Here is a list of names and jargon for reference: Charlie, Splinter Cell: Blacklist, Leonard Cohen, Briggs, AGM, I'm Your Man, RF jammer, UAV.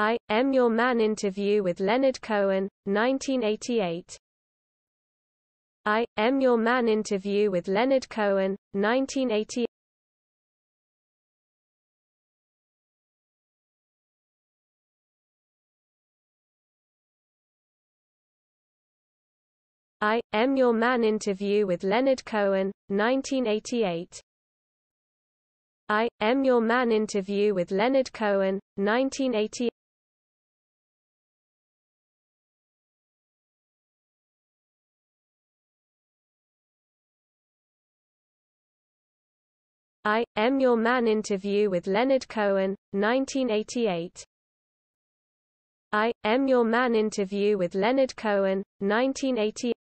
I, Am Your Man interview with Leonard Cohen, 1988. I, Am Your Man interview with Leonard Cohen, 1988. I, Am Your Man interview with Leonard Cohen, 1988. I, Am Your Man interview with Leonard Cohen, 1988. I, Am Your Man interview with Leonard Cohen, 1988. I, Am Your Man interview with Leonard Cohen, 1988.